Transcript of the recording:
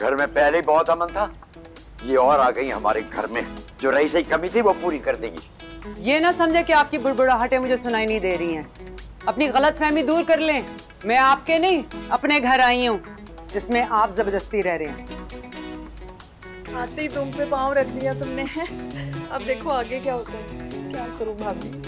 घर में पहले ही बहुत अमन था, ये और आ गई हमारे घर में। जो रही सही कमी थी वो पूरी कर देगी। ये ना समझे कि आपकी बुड़बुड़ाहटें मुझे सुनाई नहीं दे रही हैं। अपनी गलतफहमी दूर कर लें। मैं आपके नहीं अपने घर आई हूँ जिसमें आप जबरदस्ती रह रहे हैं। आते ही तुम पे पाँव रख दिया तुमने। अब देखो आगे क्या होता है। क्या करूँ भाभी,